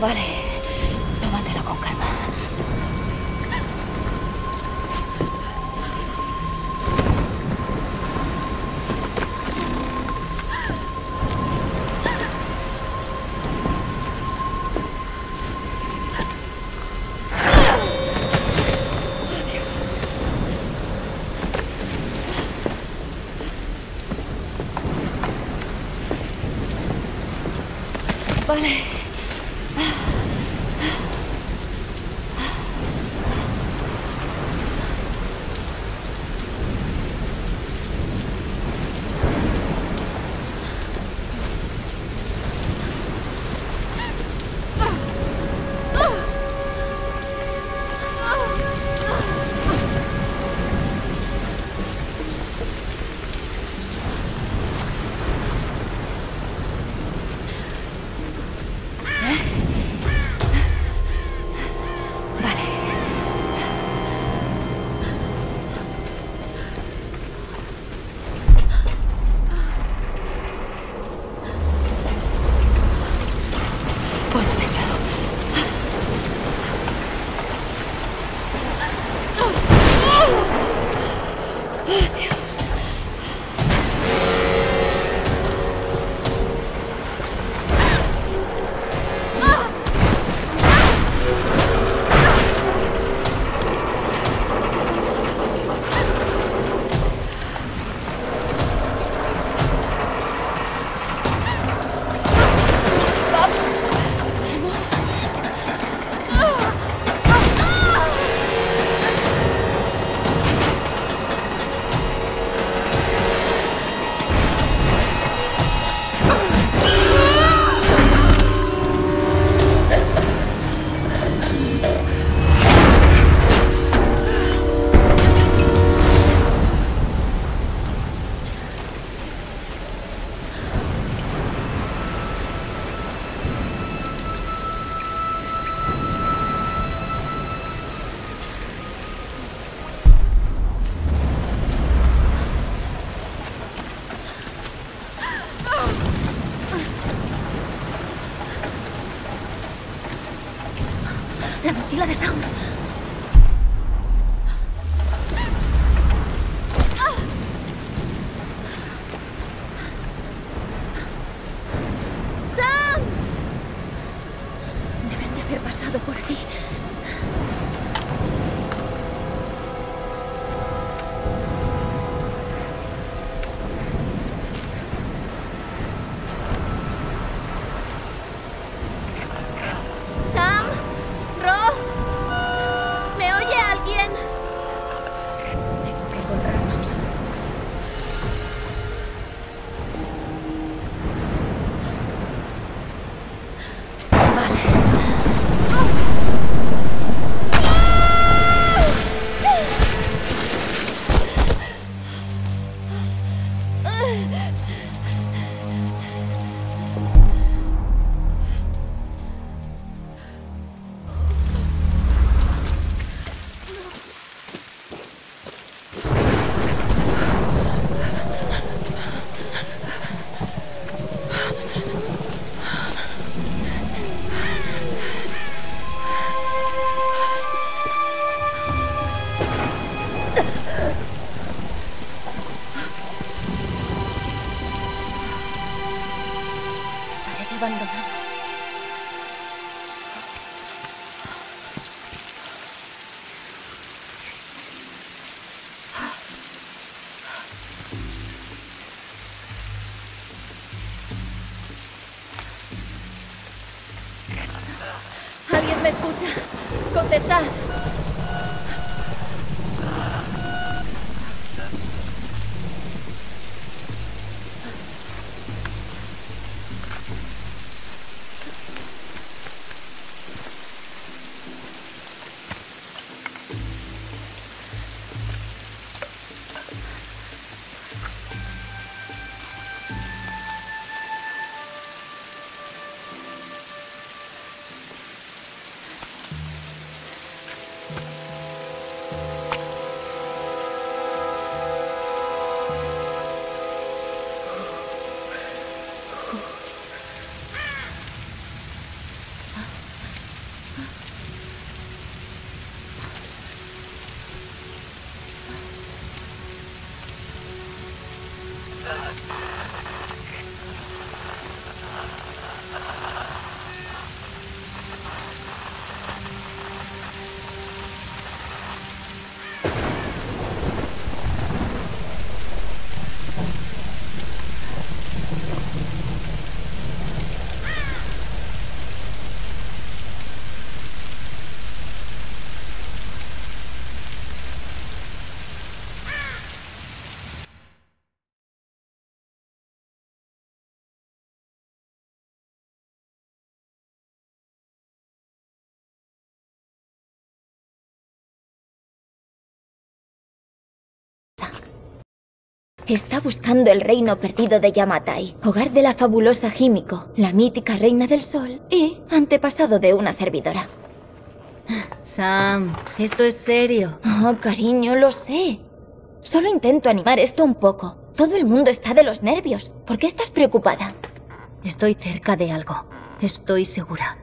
Vale, tómatelo con calma. Vale. me escucha. Contestad. Está buscando el reino perdido de Yamatai, hogar de la fabulosa Himiko, la mítica reina del sol y antepasado de una servidora. Sam, esto es serio. Oh, cariño, lo sé. Solo intento animar esto un poco. Todo el mundo está de los nervios. ¿Por qué estás preocupada? Estoy cerca de algo, estoy segura.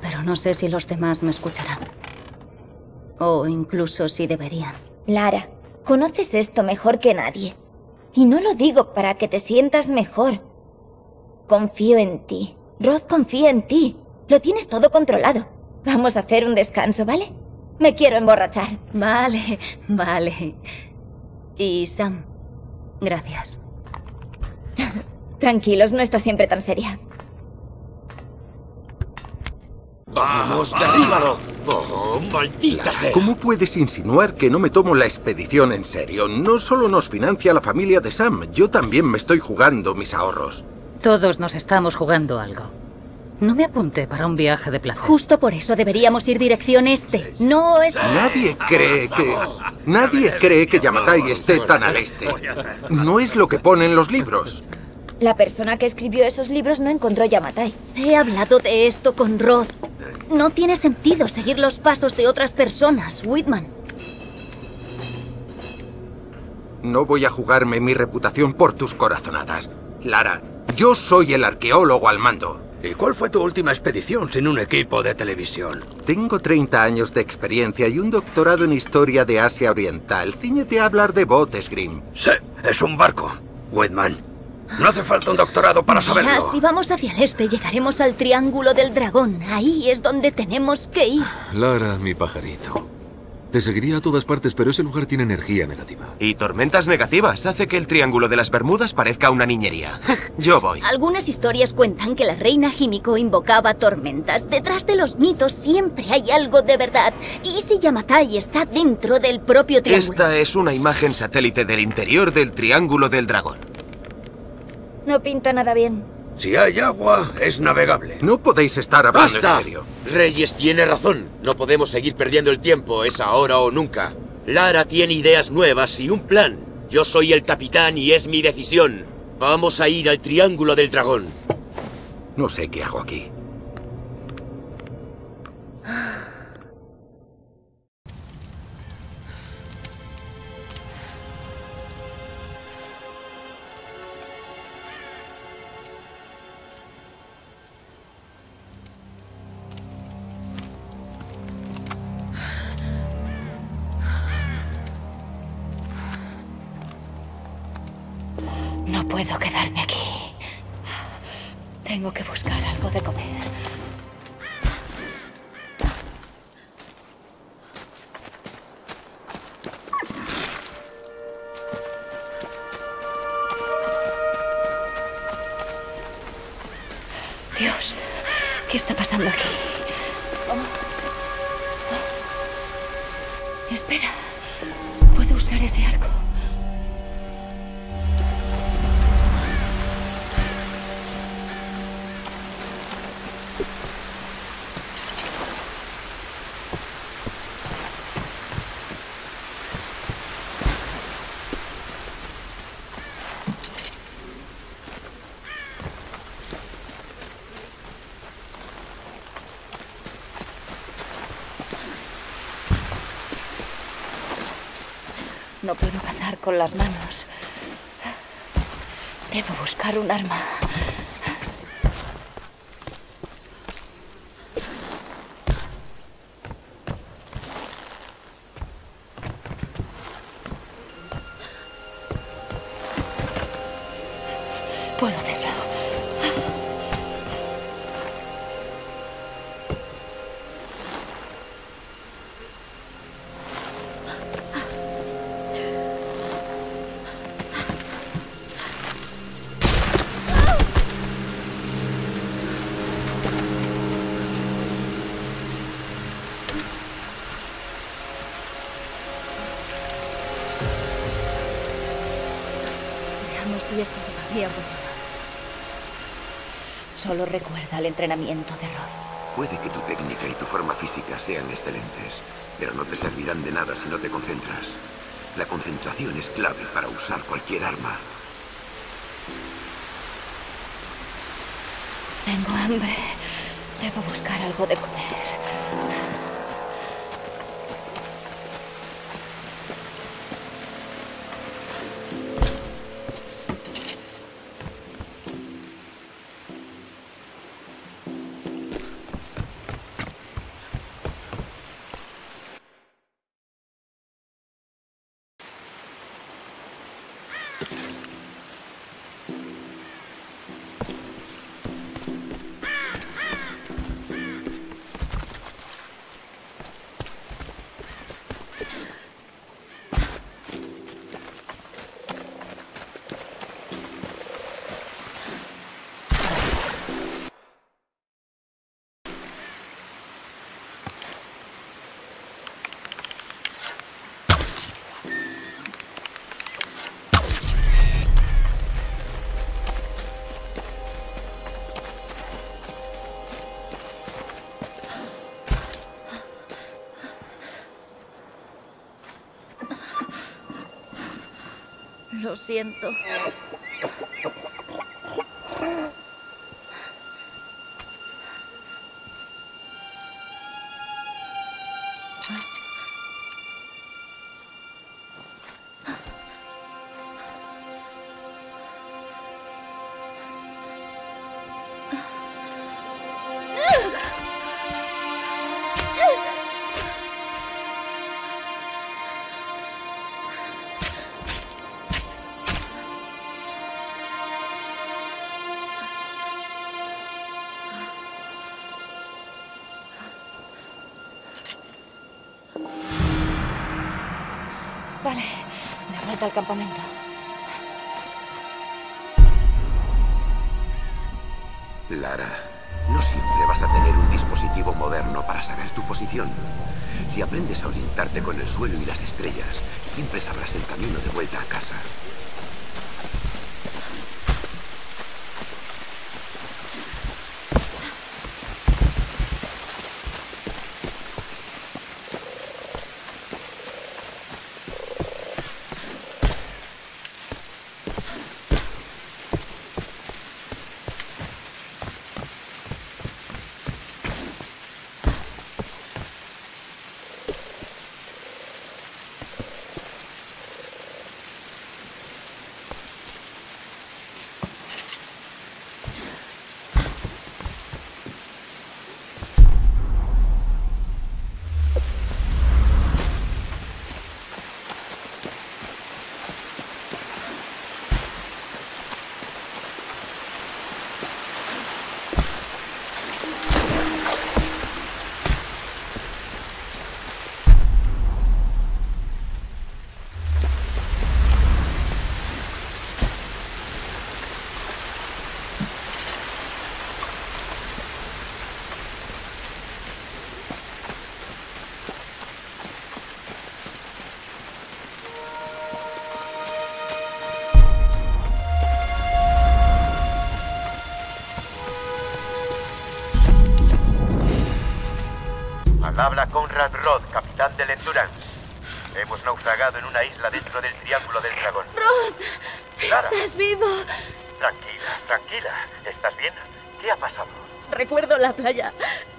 Pero no sé si los demás me escucharán. O incluso si deberían. Lara, conoces esto mejor que nadie. Y no lo digo para que te sientas mejor. Confío en ti. Roth confía en ti. Lo tienes todo controlado. Vamos a hacer un descanso, ¿vale? Me quiero emborrachar. Vale, vale. Y Sam, gracias. Tranquilos, no está siempre tan seria. ¡Vamos, derríbalo! ¡Oh, maldita sea! ¿Cómo puedes insinuar que no me tomo la expedición en serio? No solo nos financia la familia de Sam, yo también me estoy jugando mis ahorros. Todos nos estamos jugando algo. No me apunté para un viaje de placer. Justo por eso deberíamos ir dirección este, no este. Nadie cree que Yamatai esté tan al este. No es lo que ponen los libros. La persona que escribió esos libros no encontró Yamatai. He hablado de esto con Roth. No tiene sentido seguir los pasos de otras personas, Whitman. No voy a jugarme mi reputación por tus corazonadas. Lara, yo soy el arqueólogo al mando. ¿Y cuál fue tu última expedición sin un equipo de televisión? Tengo 30 años de experiencia y un doctorado en historia de Asia Oriental. Cíñete a hablar de botes, Grimm. Sí, es un barco, Whitman. No hace falta un doctorado para saberlo. Mira, si vamos hacia el este, llegaremos al Triángulo del Dragón. Ahí es donde tenemos que ir. Lara, mi pajarito. Te seguiría a todas partes, pero ese lugar tiene energía negativa. Y tormentas negativas. Hace que el Triángulo de las Bermudas parezca una niñería. Yo voy. Algunas historias cuentan que la reina Himiko invocaba tormentas. Detrás de los mitos siempre hay algo de verdad. ¿Y si Yamatai está dentro del propio triángulo? Esta es una imagen satélite del interior del Triángulo del Dragón. No pinta nada bien. Si hay agua, es navegable. No podéis estar hablando en serio. Reyes tiene razón. No podemos seguir perdiendo el tiempo. Es ahora o nunca. Lara tiene ideas nuevas y un plan. Yo soy el capitán y es mi decisión. Vamos a ir al Triángulo del Dragón. No sé qué hago aquí. No puedo quedarme aquí. Tengo que buscar algo de comer. Dios, ¿qué está pasando aquí? Oh. Espera. Puedo usar ese arco. No puedo cazar con las manos. Debo buscar un arma. Solo recuerda el entrenamiento de Roth. Puede que tu técnica y tu forma física sean excelentes, pero no te servirán de nada si no te concentras. La concentración es clave para usar cualquier arma. Tengo hambre. Debo buscar algo de comer. Lo siento. Vale, de vuelta al campamento. Lara, no siempre vas a tener un dispositivo moderno para saber tu posición. Si aprendes a orientarte con el suelo y las estrellas, siempre sabrás el camino de vuelta a casa. Habla Conrad Roth, capitán del Endurance. Hemos naufragado en una isla dentro del Triángulo del Dragón. ¡Roth! Lara, ¿estás vivo? Tranquila, tranquila. ¿Estás bien? ¿Qué ha pasado? Recuerdo la playa.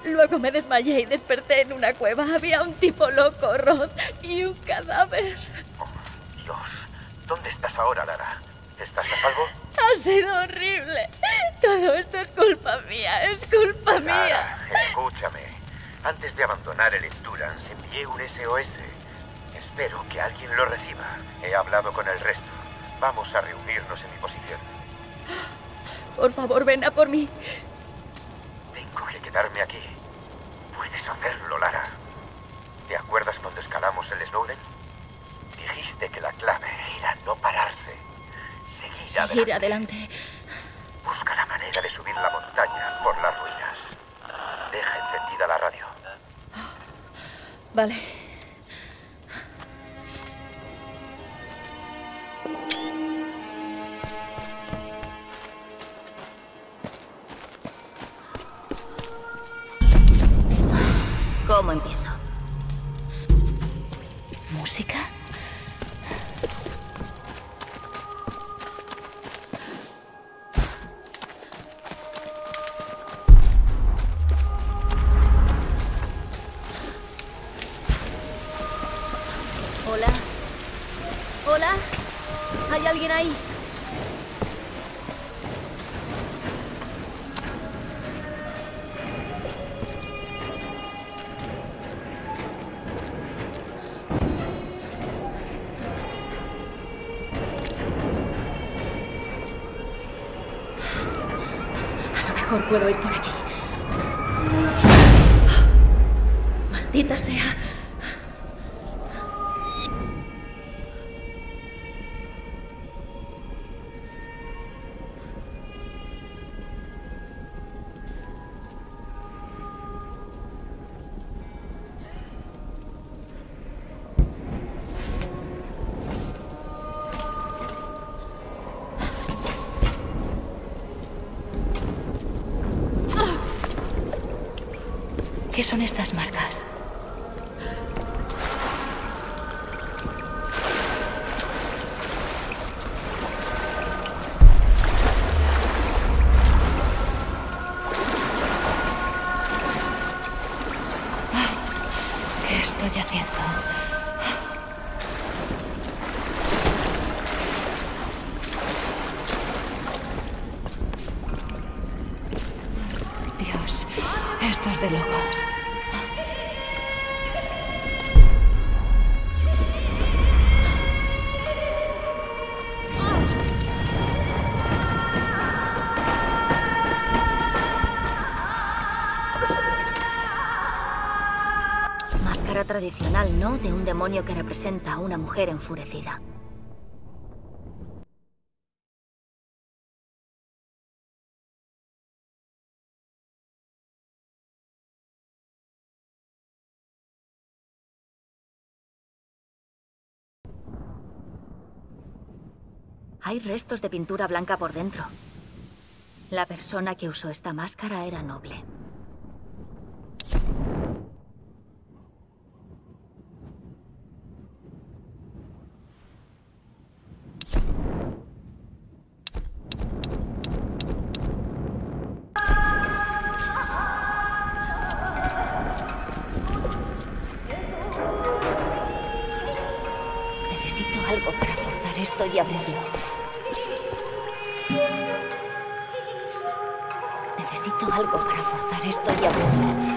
Luego me desmayé y desperté en una cueva. Había un tipo loco, Roth, y un cadáver. Oh, Dios. ¿Dónde estás ahora, Lara? ¿Estás a salvo? Ha sido horrible. Todo esto es culpa mía, es culpa mía. Lara, escúchame. Antes de abandonar el Endurance, envié un SOS. Espero que alguien lo reciba. He hablado con el resto. Vamos a reunirnos en mi posición. Por favor, ven a por mí. Tengo que quedarme aquí. Puedes hacerlo, Lara. ¿Te acuerdas cuando escalamos el Snowden? Dijiste que la clave era no pararse. Seguir adelante. Seguir adelante. Busca la manera de subir la montaña por las ruinas. Deja encendida la radio. Vale. ¿Cómo empiezo? ¿Música? Hola. Hola. ¿Hay alguien ahí? Puedo ir por aquí. Maldita sea. ¿Qué son estas marcas? ¿Qué estoy haciendo? Dios, esto es de locos. Tradicional, ¿no? De un demonio que representa a una mujer enfurecida. Hay restos de pintura blanca por dentro. La persona que usó esta máscara era noble. Y abrirlo. Necesito algo para forzar esto y abrirlo.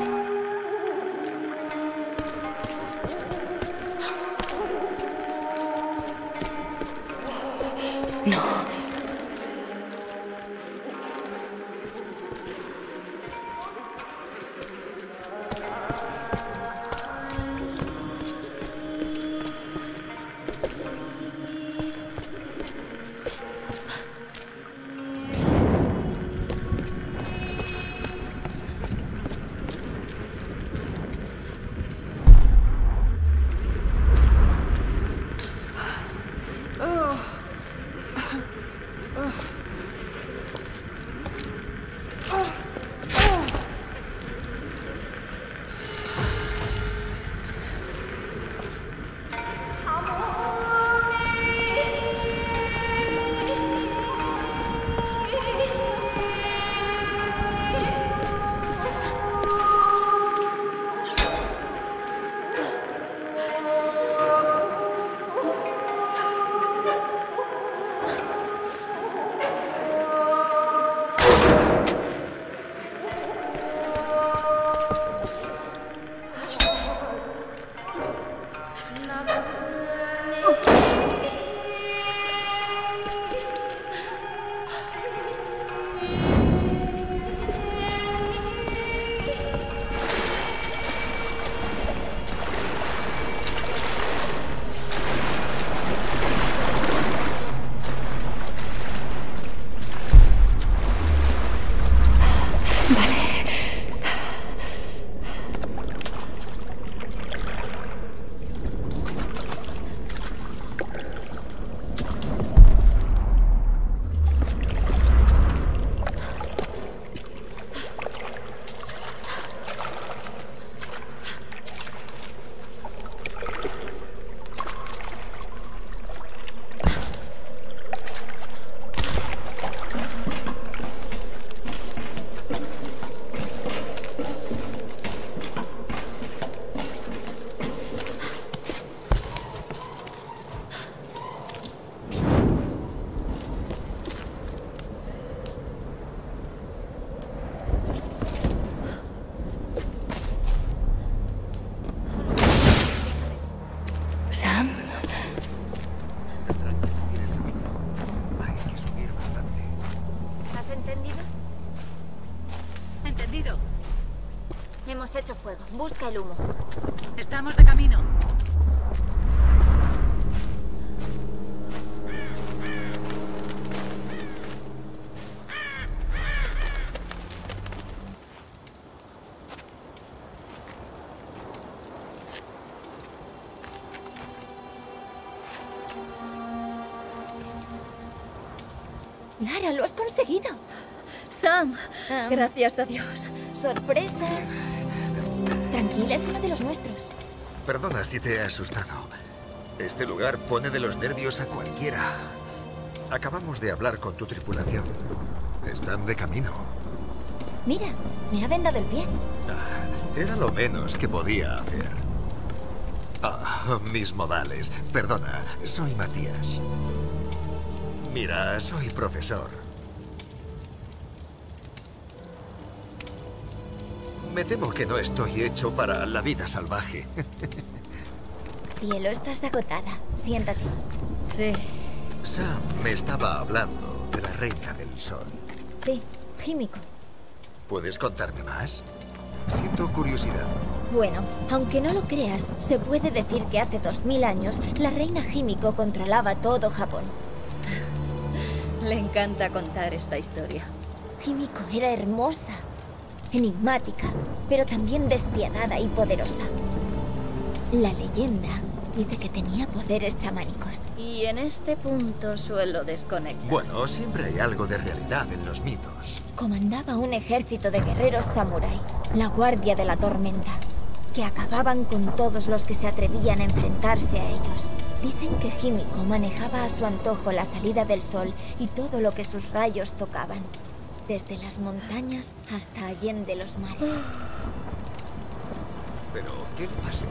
ido? Hemos hecho fuego. Busca el humo. Estamos de camino. Lara, lo has conseguido. Sam, gracias a Dios. Sorpresa. Tranquila, es uno de los nuestros. Perdona si te he asustado. Este lugar pone de los nervios a cualquiera. Acabamos de hablar con tu tripulación. Están de camino. Mira, me ha vendado el pie. Ah, era lo menos que podía hacer. Ah, mis modales. Perdona, soy Matías. Mira, soy profesor. Me temo que no estoy hecho para la vida salvaje. Cielo, estás agotada. Siéntate. Sí. Sam me estaba hablando de la Reina del Sol. Sí, Himiko. ¿Puedes contarme más? Siento curiosidad. Bueno, aunque no lo creas, se puede decir que hace 2000 años la Reina Himiko controlaba todo Japón. Le encanta contar esta historia. Himiko era hermosa, enigmática, pero también despiadada y poderosa. La leyenda dice que tenía poderes chamánicos. Y en este punto suelo desconectar. Bueno, siempre hay algo de realidad en los mitos. Comandaba un ejército de guerreros samurái, la Guardia de la Tormenta, que acababan con todos los que se atrevían a enfrentarse a ellos. Dicen que Himiko manejaba a su antojo la salida del sol y todo lo que sus rayos tocaban, desde las montañas hasta allende los mares. ¿Pero qué pasó?